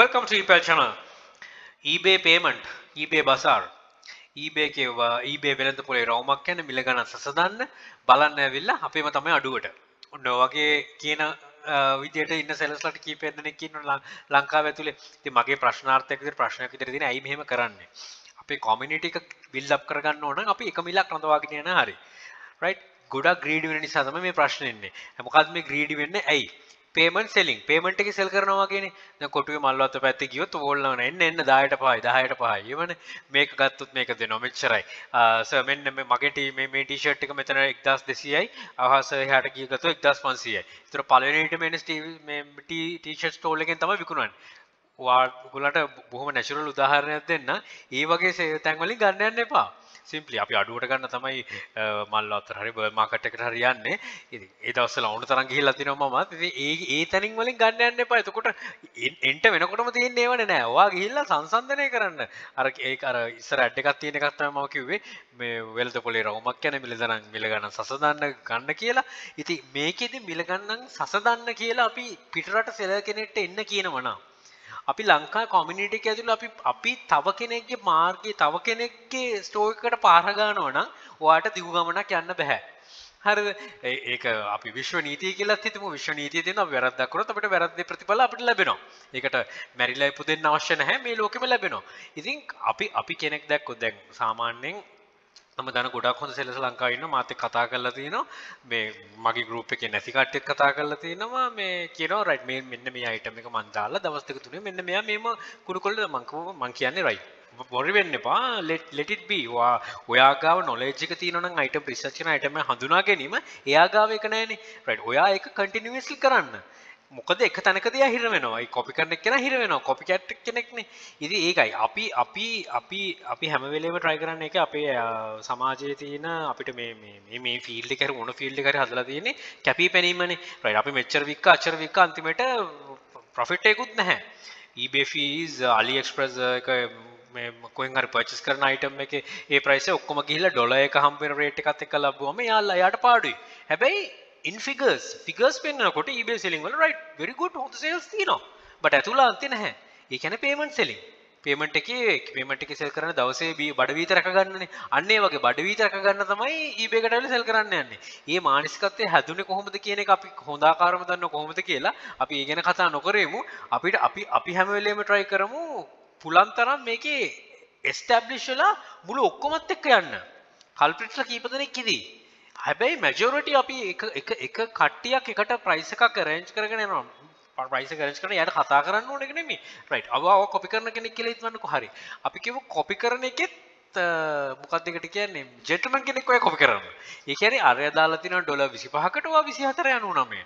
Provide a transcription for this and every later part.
Welcome to E-Pal channel. eBay payment, eBay bazaar, eBay ke eBay වෙලඳ පොලේ රවුමක් යන මිල ගණන් සසඳන්න බලන්න ඇවිල්ලා අපේම තමයි අඩුවට. ඔන්න වගේ කියන විදියට ඉන්න සෙලර්ස්ලාට කීපයක් දෙනෙක් ඉන්නවා ලංකාව ඇතුලේ. ඉතින් මගේ ප්‍රශ්නාර්ථයක් විදියට ප්‍රශ්නයක් විදියට තියෙන ඇයි මෙහෙම කරන්නේ? අපේ community එක build up කරගන්න ඕන නම් අපි එක මිලක් රඳවාගෙන යන්න හරි. Right? ගොඩක් greedy වෙන නිසා තමයි මේ ප්‍රශ්නේ ඉන්නේ. මොකද මේ greedy වෙන්නේ ඇයි? Payment selling. Payment එකේ sell කරනවා කියන්නේ දැන් කොටුවේ මල්වත්ත පැත්තේ ගියොත් ඕල්ලා එන්න 10ට 5 එවනේ මේක ගත්තොත් මේක දෙනවා මෙච්චරයි සර් මෙන්න මේ මගේ මේ ටී-ෂර්ට් එක මෙතන 1200යි අවහස එහාට ගිය ගත්තොත් 1500යි. ඒතර පළවෙනි ඊට මේ ටී-ෂර්ට් ස්ටෝල් එකෙන් තමයි විකුණන්නේ. ඔයාලට බොහොම natural උදාහරණයක් දෙන්න. ඒ වගේ තැන් වලින් ගන්න යන්න එපා. Simply අපි අඩුවට ගන්න තමයි මල්වත්තර හරි බර්ඩ් මාකට් එකට හරි යන්නේ. ඉතින් ඒ දවස්වල වුණ තරම් ගිහිල්ලා තිනවා මමත්. ඉතින් ඒ තැනින් වලින් ගන්න යන්න එපා. එතකොට එන්ට වෙනකොටම තියෙන්නේ ඒවනේ නෑ. ඔයා ගිහිල්ලා සංසන්දනය කරන්න. අර ඒක අර ඉස්සර ඇඩ් එකක් තියෙන එකක් තමයි මම කිව්වේ. මේ වෙළඳ පොලේ රවුමක් යන මිලදරන් මිල ගණන් සසඳන්න ගන්න කියලා. ඉතින් මේකෙදි මිල ගණන් සසඳන්න කියලා අපි පිටරට සෙලර් කෙනෙක්ට එන්න කියනවා නා. අපි ලංකා community එක ඇතුළේ අපි තව කෙනෙක්ගේ මාර්ගයේ තව කෙනෙක්ගේ ස්ටෝර් එකකට පාර ගන්නවා නම් ඔයාට දිගු ගමනක් යන්න බෑ. හරිද? ඒක අපි විශ්ව නීතිය කියලාත් හිතමු. විශ්ව නීතිය තියෙනවා අපි වැරද්දක් කරොත් අපිට වැරද්දේ ප්‍රතිඵල අපිට ලැබෙනවා. ඒකට මැරිලා ඉපදෙන්න අවශ්‍ය නැහැ. මේ ලෝකෙම ලැබෙනවා. ඉතින් අපි කෙනෙක් දැක්කොත් දැන් සාමාන්‍යයෙන් මම දන්න ගොඩක් හොඳ සෙල්ලස් ලංකාවේ ඉන්න මාත් එක්ක කතා කරලා තිනවා මේ මගේ group එකේ නැති කට්ටිය එක්ක කතා කරලා තිනවා මේ කියනවා right මේ මෙන්න මේ item එක මම දාලා දවස් දෙක තුනේ මෙන්න මෙයා මේම කුණුකොල්ල මම කියන්නේ right worry වෙන්න එපා let it be ඔයා ගාව knowledge එක තියෙනවා නම් item research කරන item එක හඳුනා ගැනීම එයා ගාව එක නැහැනේ right ඔයා ඒක continuously කරන්න මොකද එක තැනකදී අහිර වෙනවා. ඒ copy කරන එක කෙනා අහිර වෙනවා. copy cat කෙනෙක්නේ. ඉතින් ඒකයි අපි හැම වෙලේම try කරන්නේ ඒක අපේ සමාජයේ තියෙන අපිට මේ field එක හරි මොන field එක හරි හදලා තියෙන්නේ කැපී පෙනීමනේ. right අපි මෙච්චර වික්ක අච්චර වික්ක අන්තිමට profit එකකුත් නැහැ. eBay fees AliExpress එක මේ කොහෙන් හරි purchase කරන item එකේ ඒ price එක ඔක්කොම ගිහිල්ලා $1 එක හම්බ වෙන rate එකත් එක්ක ලැබුවම යාට පාඩුයි. හැබැයි in figures පෙන්නකොට eBay selling වල right very good හොඳ sales තියෙනවා but අතුලා අන්ති නැහැ. ඒ කියන්නේ payment selling. payment එකේ sell කරන දවසේ බඩ වීත රැක ගන්නනේ. අන්න ඒ වගේ බඩ වීත රැක ගන්න තමයි eBay එකට ඇවිල්ලා sell කරන්න යන්නේ. මේ මානසිකත්වය හැදුනේ කොහොමද කියන එක අපි හොඳාකාරව දන්නව කොහොමද කියලා. අපි ඒ ගැන කතා නොකරෙමු. අපිට අපි හැම වෙලෙම try කරමු පුලුවන් තරම් මේකේ establish වෙලා මුළු ඔක්කොමත් එක්ක යන්න. culprits ලා කීප දෙනෙක් ඉදී. හැබැයි majority අපි එක කට්ටියක් එකට price එකක් arrange කරගෙන යනවා. price එක arrange කරන යාට කතා කරන්න ඕන එක නෙමෙයි. right. අව copy කරන කෙනෙක් කියලා හිතන්නකො හරි. අපි කියමු copy කරන එකෙත් මොකක්ද ඒකට කියන්නේ? gentleman කෙනෙක් ඔය copy කරනවා. ඒ කියන්නේ අරයා දාලා තිනවා $25කට ඔයා 24.99.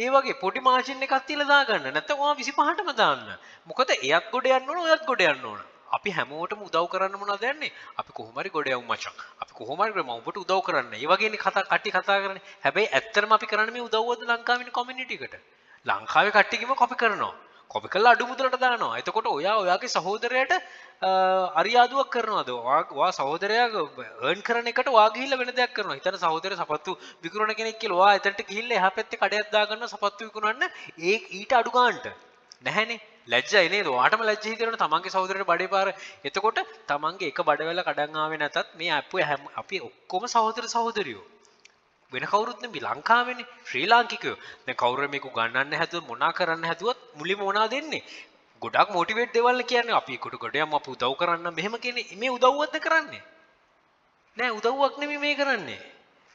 ඒ වගේ පොඩි margin එකක් තියලා දාගන්න. නැත්නම් ඔයා 25ටම දාන්න. මොකද එයක් ගොඩ යන්න ඕන, ඔයත් ගොඩ යන්න ඕන. අපි හැමෝටම උදව් කරන්න මොනවද යන්නේ? අපි කොහොම හරි ගොඩ යමු මචං. අපි කොහොම හරි මම ඔබට උදව් කරන්න. ඒ වගේනේ කටි කතා කරන්නේ. හැබැයි ඇත්තටම අපි කරන්නේ මේ උදව්වද ලංකාවේ ඉන්න community එකට. ලංකාවේ කට්ටියකම copy කරනවා. copy කරලා අඩු මුදලට දානවා. එතකොට ඔයාගේ සහෝදරයාට අරියාදුවක් කරනවාද? ඔයා සහෝදරයා earn කරන එකට ඔයා ගිහිල්ලා වෙන දෙයක් කරනවා. හිතන්න සහෝදරයා සපත්තු විකුණන කෙනෙක් කියලා. ඔයා එතනට ගිහිල්ලා එහා පැත්තේ කඩයක් දාගන්නවා සපත්තු විකුණන්න. ඒ ඊට අඩු ගන්නට. නැහැනේ. ලැජ්ජයි නේද? ඔයාටම ලැජ්ජ හිතෙනවා තමන්ගේ සහෝදරයට බඩේ පාර. එතකොට තමන්ගේ එක බඩවැල කඩන් ආවේ නැතත් මේ අපි ඔක්කොම සහෝදර සහෝදරියෝ. වෙන කවුරුත් නෙමෙයි ලංකාවේනේ ශ්‍රී ලාංකිකයෝ. දැන් කවුරු මේක ගන්නන්න හැදුවොත් මොනා කරන්න හැදුවත් මුලින්ම මොනා දෙන්නේ? ගොඩක් මොටිවේට් දේවල් කියන්නේ අපි කොට යම් අපි උදව් කරන්න මෙහෙම කියන්නේ මේ උදව්වක්ද කරන්නේ? නෑ උදව්වක් නෙමෙයි මේ කරන්නේ.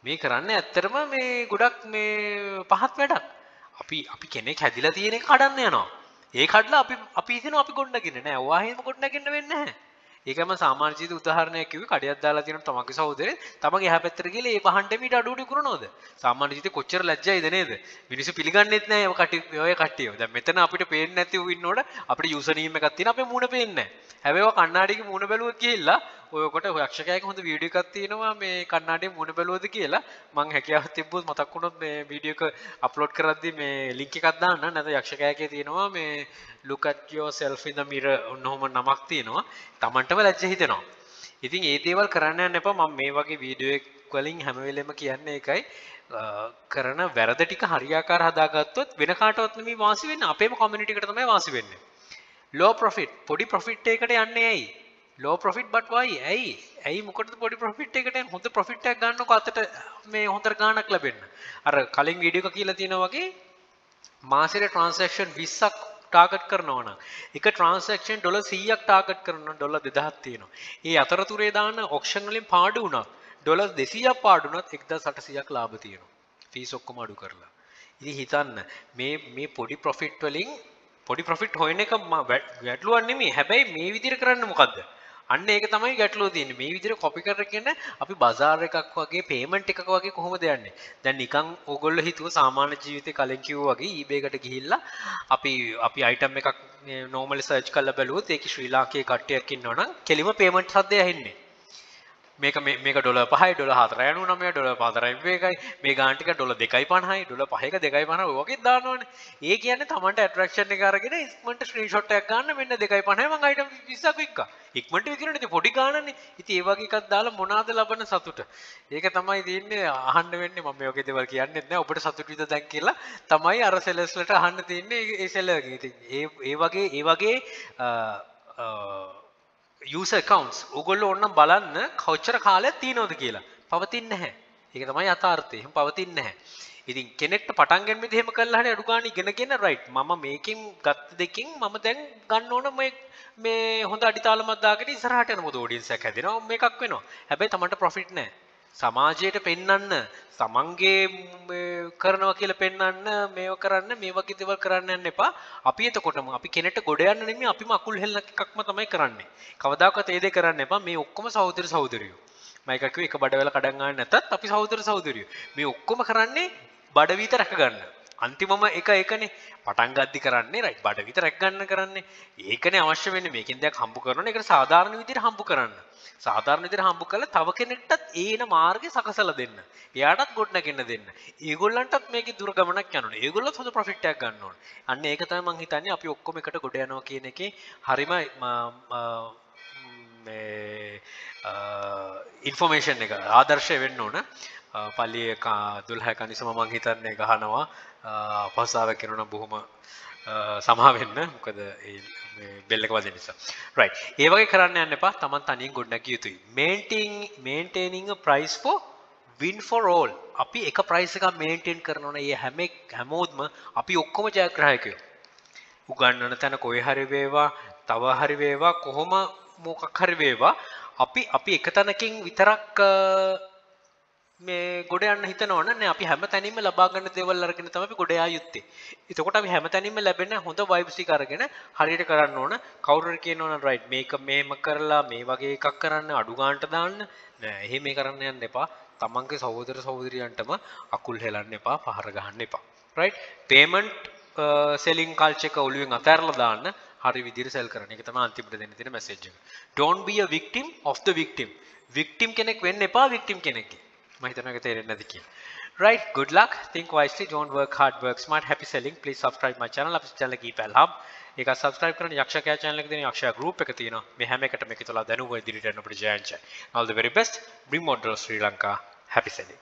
මේ කරන්නේ ඇත්තටම මේ ගොඩක් මේ පහත් වැඩක්. අපි කෙනෙක් හැදිලා තියෙන එක කඩන්න යනවා. ඒ කඩලා අපි හිතනවා අපි ගොඩනගන්නේ නෑ. ඔයා එහෙම ගොඩනගන්න වෙන්නේ නැහැ. ඒකම සාමාන්‍ය ජීවිත උදාහරණයක් කිව්වේ කඩයක් දාලා තියෙන තමන්ගේ සහෝදරේ තමන්ගේ එහා පැත්තට ගිහලා ඒ බහන්ඩ මීට අඩුඩු කරනවද? සාමාන්‍ය ජීවිතේ කොච්චර ලැජ්ජයිද නේද? මිනිස්සු පිළිගන්නේත් නැහැ ඔය කටි ඔය කට්ටියව. දැන් මෙතන අපිට පේන්නේ නැති උ ඉන්නකොට අපිට user name එකක් තියෙන අපේ මූණ පේන්නේ නැහැ. හැබැයි ඔය කන්නාඩියේ මූණ බැලුවා කියලා ඔයකොට යක්ෂකයෙක් හොඳ වීඩියෝ එකක් තියෙනවා මේ කන්නාඩියේ මූණ බැලුවද කියලා මං හැකියාවක් තිබ්බොත් මතක් වුණොත් මේ වීඩියෝ එක අප්ලෝඩ් කරද්දී මේ link එකක් දාන්න නැත්නම් යක්ෂකයෙක්ගේ තියෙනවා මේ look at yourself in the mirror ඔන්නෝම නමක් තියෙනවා. තමන්ටම ලැජ්ජ හිතෙනවා. ඉතින් මේ දේවල් කරන්න යන්න එපා. මම මේ වගේ වීඩියෝ එක වලින් හැම වෙලෙම කියන්නේ ඒකයි කරන වැරද ටික හරියාකාර හදාගත්තොත් වෙන කාටවත් නෙමෙයි වාසි වෙන්නේ. අපේම community එකට තමයි වාසි වෙන්නේ. low profit. Podi profit take it and a low profit, but why? I mukot the body profit take it and the profit tag gano kathata may on the Ghana club in. Are calling video kakilatinawaki? Master transaction visa target karnona. Eka transaction $100 target karna $2,000. E Atharature dana auction paduna. $200 paduna, ekda satasiak labatino. Fees of Kumadu Karla. Hitan may podi profit twelling. Podi profit hoine ka gatlu anni me. Habai may with the current mukad. අන්න ඒක තමයි ගැටලුව තියෙන්නේ. මේ විදිහට copy කරගෙන අපි බазар එකක් වගේ payment එකක් වගේ කොහොමද යන්නේ? දැන් නිකන් ඕගොල්ලෝ හිතුව සාමාන්‍ය ජීවිතේ කලින් කිව්වා වගේ eBay එකට ගිහිල්ලා අපි item එකක් normally search කරලා බලුවොත් ඒකේ ශ්‍රී ලාංකේය කට්ටියක් ඉන්නවනම් කෙලිම payment සද්දය ඇහෙන්නේ. මේක $5 $4.99 $5 මේකයි මේ ගාන ටික $2.50යි $5ක $2.50 වගේ දානවනේ. ඒ කියන්නේ Tamanට attraction එක අරගෙන ඉක්මනට screenshot එකක් ගන්න මෙන්න $2.50යි මම item 20ක් වික්කා. ඉක්මනට විකිනනේ ඉතින් පොඩි ගානනේ. ඉතින් ඒ වගේ එකක් දාලා මොනවාද ලබන සතුට? ඒක තමයි තියෙන්නේ අහන්න වෙන්නේ. මම මේ වගේ දේවල් කියන්නෙත් නෑ. ඔබට සතුට විඳ දැන් කියලා තමයි අර sellers ලට අහන්න තියෙන්නේ ඒ seller ගෙන්. ඉතින් ඒ වගේ user accounts, Ugolo on Balan, Coucher Kale, Tino the Gila, Pavatin, Ekamayatarte, Pavatin, eating Kenneth Patangan with him, Kalana, Rugani, Ganagana, right? Mama making got the king, Mama then Ganona make me Honda Ditalama Dagati, Sarat and Mudodi in Sakadino, make a quino, a bet amount of profit ne. Samaje pennan, Samange Karnakil pennan, Mayo Karana, Mevakitival Karana and Nepa, Api the Kotam, Api Kenet Godan and Apimakul Hella Kakmatame Karane, Kavadaka Tede Karanepa, Mayukuma Souther Souther. Mike Quick Badavella Kadanga and Nata, Tapi Souther Souther. Mayukuma Karane, Badavita Rakagan. Antimama Eka Ekane, Patanga the Karane, right? Badavita Rakan Karane, Ekane Awashavin making their Hambukaran, Sadarn with their Hambukaran. Sadarn with their Hambukala, Tavakanetta, Ena Margis, Akasala din. Yadat Gotnakin din. Egulant of make it Durgamana canon. Egulant for the profit tag canon. And Nakata Manghitani, Apukomeka Godano Kineke, Harima information nega, other shaven nona. Pali Dulhakani Sama Manghita Negahanawa, Pasava Kiruna Buhuma Samahavina, Belekwazinisa. Right. Eva Karana and Nepa, Tamantani Gudnakiutu. Maintaining a price for win for all. Api Eka price maintain Karnona, ye Hamek, Hamodma, Api Okoma Jakraku. Ugandanatana Koihariveva, Tavahariveva, Kohoma Mokakariveva, Api Ekatanaking Vitarak. මේ ගොඩ යන්න හිතනවනේ අපි හැම තැනින්ම ලබා ගන්න දේවල් අරගෙන තමයි අපි ගොඩ යා යුත්තේ. එතකොට අපි හැම තැනින්ම ලැබෙන හොඳ vibes ටික අරගෙන හරියට කරන්න ඕන. කවුරු හරි කියනවනම් right මේක මේම කරලා මේ වගේ එකක් කරන්න අඩු ගන්නට දාන්න නෑ. එහෙම මේ කරන්න යන්න එපා. තමන්ගේ සහෝදර සහෝදරියන්ටම අකුල් හෙලන්න එපා, පහර ගහන්න එපා. Right? Payment selling culture එක ඔළුවෙන් අතහැරලා දාන්න. හරි විදිහට sell කරන්න. ඒක තමයි අන්තිමට දෙන්න තියෙන message එක. Don't be a victim of the victim. Victim කෙනෙක් වෙන්න එපා victim කෙනෙක්. Right, good luck. Think wisely, don't work hard, work smart. Happy selling. Please subscribe my channel. Please channel E-Pal Hub. If you subscribe to Yaksha channel, Yaksha group, all the very best. Bring more to Sri Lanka. Happy selling.